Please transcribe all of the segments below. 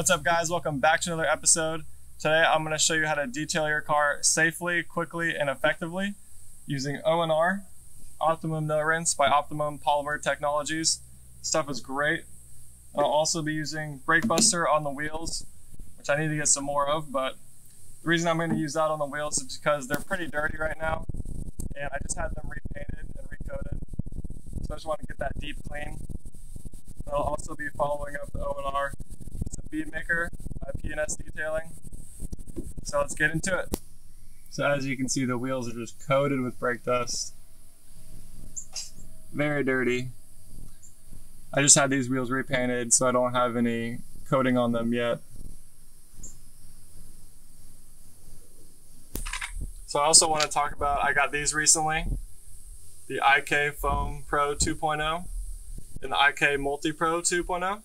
What's up, guys? Welcome back to another episode. Today I'm going to show you how to detail your car safely, quickly, and effectively using O&R, Optimum No Rinse by Optimum Polymer Technologies. Stuff is great. I'll also be using Brake Buster on the wheels, which I need to get some more of, but the reason I'm going to use that on the wheels is because they're pretty dirty right now, and I just had them repainted and recoated, so I just want to get that deep clean. I'll also be following up the O&R with some Bead Maker by P&S Detailing. So let's get into it. So as you can see, the wheels are just coated with brake dust. Very dirty. I just had these wheels repainted, so I don't have any coating on them yet. So I also want to talk about, I got these recently, the IK Foam Pro 2.0 and the IK Multi Pro 2.0.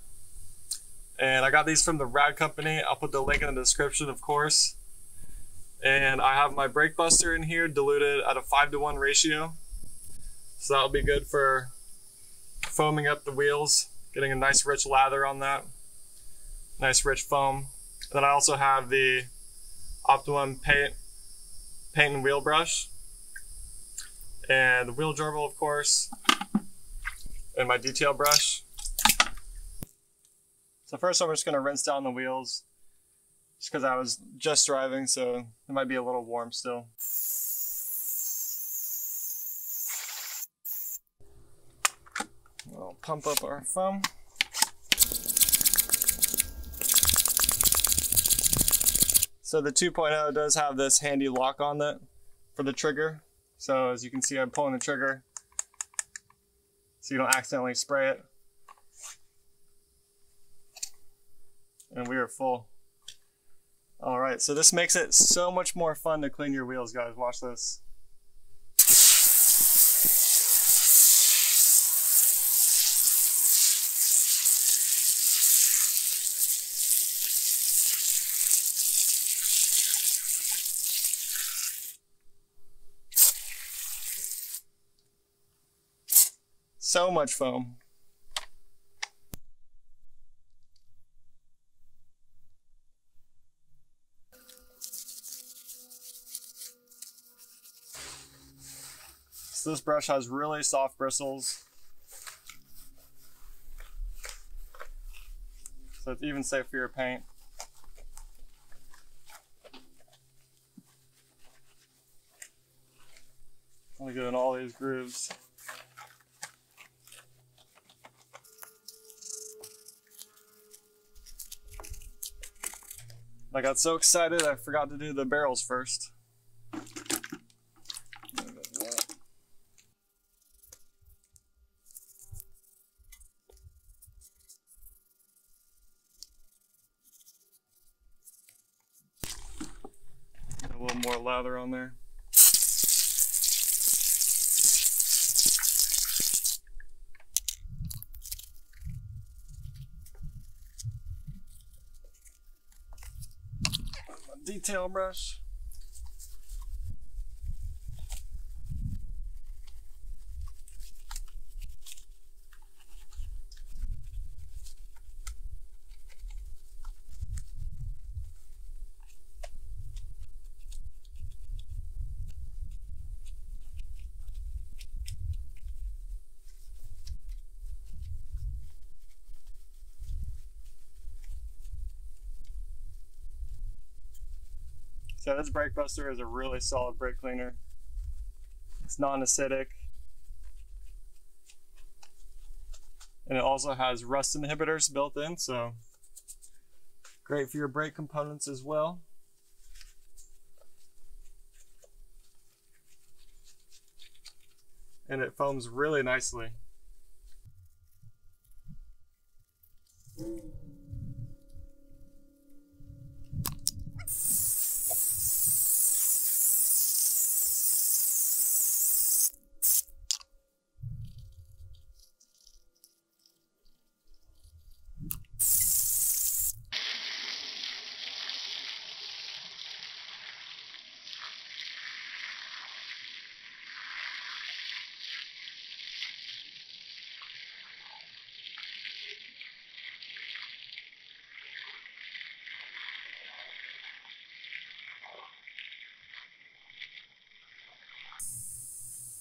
And I got these from the Rad Company. I'll put the link in the description, of course. And I have my Brake Buster in here diluted at a 5-to-1 ratio. So that'll be good for foaming up the wheels, getting a nice rich lather on that. Nice rich foam. And then I also have the Optimum Paint and Wheel Brush. And the wheel gerbil, of course. And my detail brush. So first I'm just going to rinse down the wheels, just because I was just driving, so it might be a little warm still. We'll pump up our foam. So the 2.0 does have this handy lock on it for the trigger. So as you can see, I'm pulling the trigger so you don't accidentally spray it. And we are full. All right, so this makes it so much more fun to clean your wheels, guys. Watch this. So much foam. This brush has really soft bristles, so it's even safe for your paint. I'm gonna go in all these grooves. I got so excited I forgot to do the barrels first. More lather on there. My detail brush. So this Brake Buster is a really solid brake cleaner. It's non-acidic. And it also has rust inhibitors built in, so great for your brake components as well. And it foams really nicely.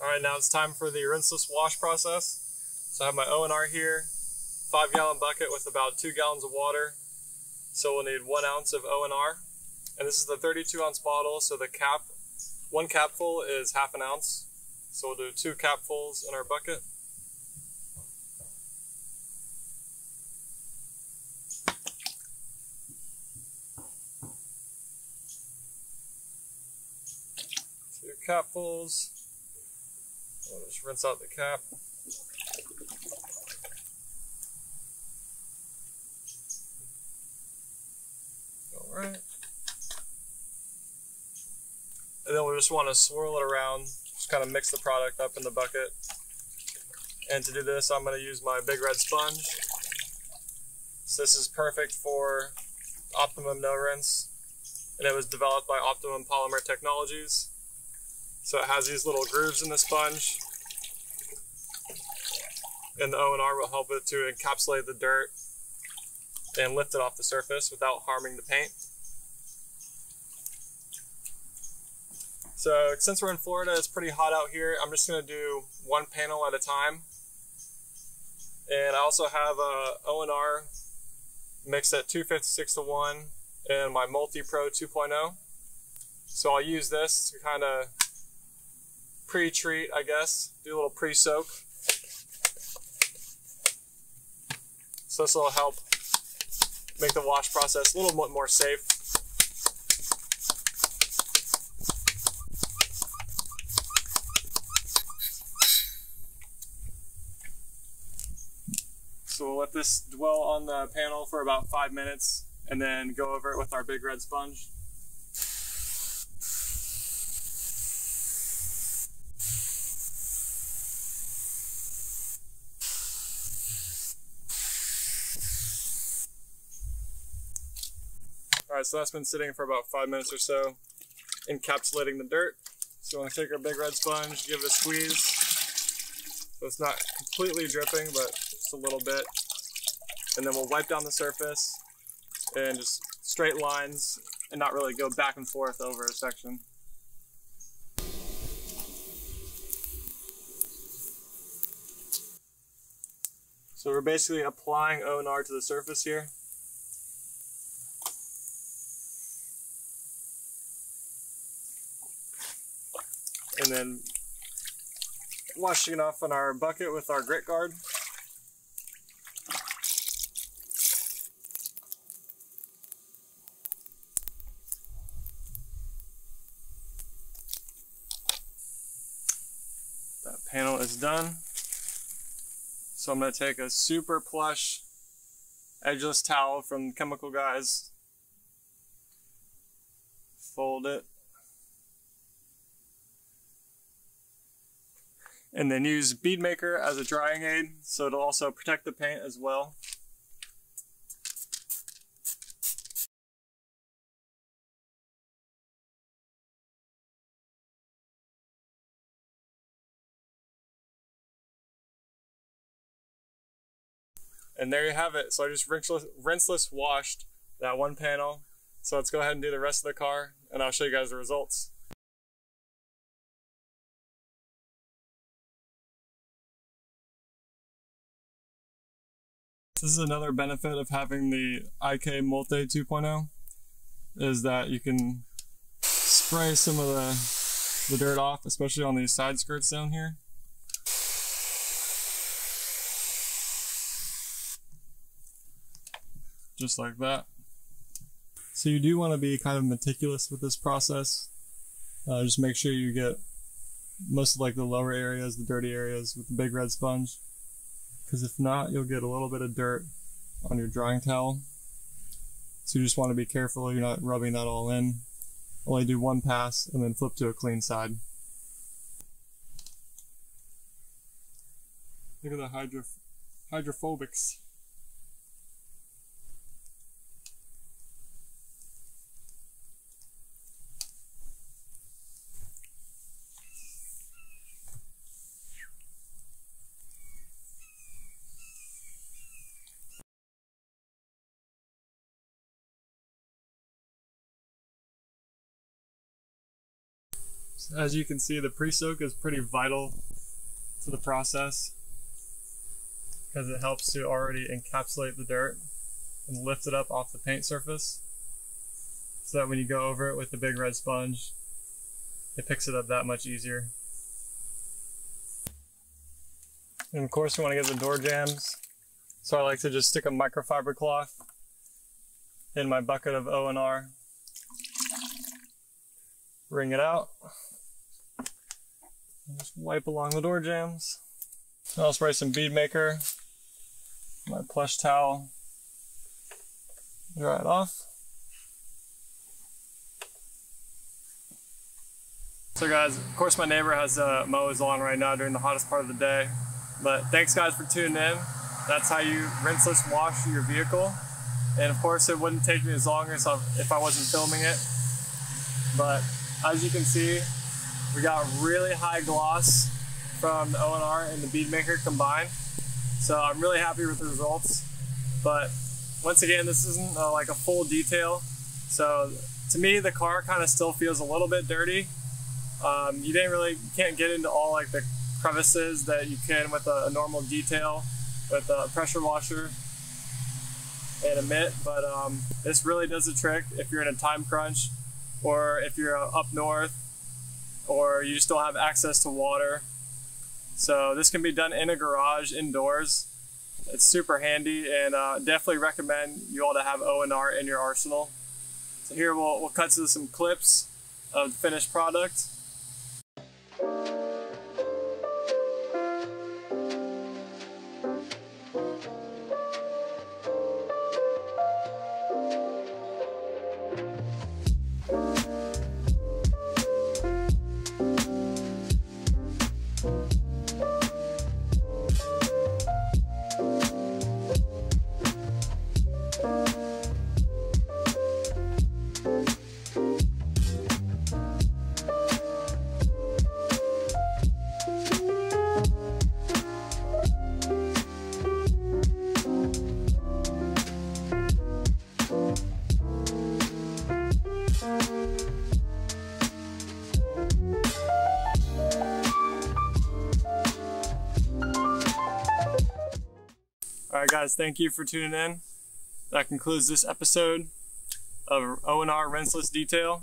All right, now it's time for the rinseless wash process. So I have my O&R here, 5 gallon bucket with about 2 gallons of water. So we'll need 1 ounce of O&R. And this is the 32 ounce bottle. So the cap, one capful is half an ounce. So we'll do 2 capfuls in our bucket. Capfuls. I'll just rinse out the cap. All right. And then we just want to swirl it around, just kind of mix the product up in the bucket. And to do this, I'm going to use my big red sponge. So this is perfect for Optimum No Rinse, and it was developed by Optimum Polymer Technologies. So it has these little grooves in the sponge, and the O&R will help it to encapsulate the dirt and lift it off the surface without harming the paint. So since we're in Florida, it's pretty hot out here. I'm just gonna do one panel at a time. And I also have a O&R mixed at 256:1 in my Multi Pro 2.0. So I'll use this to kind of pre-treat, I guess, do a little pre-soak. So this will help make the wash process a little bit more safe. So we'll let this dwell on the panel for about 5 minutes and then go over it with our big red sponge. All right, so that's been sitting for about 5 minutes or so, encapsulating the dirt. So you want to take our big red sponge, give it a squeeze. So it's not completely dripping, but just a little bit. And then we'll wipe down the surface and just straight lines and not really go back and forth over a section. So we're basically applying O&R to the surface here. And then washing it off in our bucket with our grit guard. That panel is done. So I'm going to take a super plush edgeless towel from Chemical Guys, fold it, and then use Bead Maker as a drying aid, so it'll also protect the paint as well. And there you have it. So I just rinseless washed that one panel. So let's go ahead and do the rest of the car, and I'll show you guys the results. This is another benefit of having the IK Multi 2.0, is that you can spray some of the dirt off, especially on these side skirts down here. Just like that. So you do want to be kind of meticulous with this process. Just make sure you get most of like the lower areas, the dirty areas with the big red sponge. Because if not, you'll get a little bit of dirt on your drying towel. So you just want to be careful you're not rubbing that all in. Only do one pass and then flip to a clean side. Look at the hydrophobics. As you can see, the pre-soak is pretty vital to the process because it helps to already encapsulate the dirt and lift it up off the paint surface so that when you go over it with the big red sponge, it picks it up that much easier. And of course, we want to get the door jams. So I like to just stick a microfiber cloth in my bucket of O&R, wring it out, and just wipe along the door jams. I'll spray some Bead Maker, my plush towel, dry it off. So guys, of course my neighbor has mowers on right now during the hottest part of the day, but thanks guys for tuning in. That's how you rinseless wash your vehicle. And of course it wouldn't take me as long as if I wasn't filming it. But as you can see, we got really high gloss from the O&R and the Bead Maker combined. So I'm really happy with the results. But once again, this isn't like a full detail. So to me, the car kind of still feels a little bit dirty. You can't get into all like the crevices that you can with a normal detail with a pressure washer and a mitt, but this really does the trick if you're in a time crunch, or if you're up north, or you just don't have access to water. So this can be done in a garage, indoors. It's super handy, and definitely recommend you all to have O&R in your arsenal. So here we'll cut to some clips of the finished product. Alright guys, thank you for tuning in. That concludes this episode of O&R Rinseless Detail.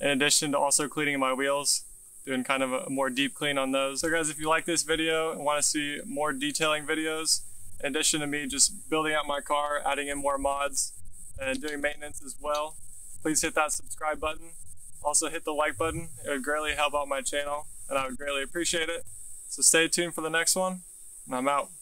In addition to also cleaning my wheels, doing kind of a more deep clean on those. So guys, if you like this video and want to see more detailing videos, in addition to me just building out my car, adding in more mods, and doing maintenance as well, please hit that subscribe button. Also hit the like button. It would greatly help out my channel, and I would greatly appreciate it. So stay tuned for the next one, and I'm out.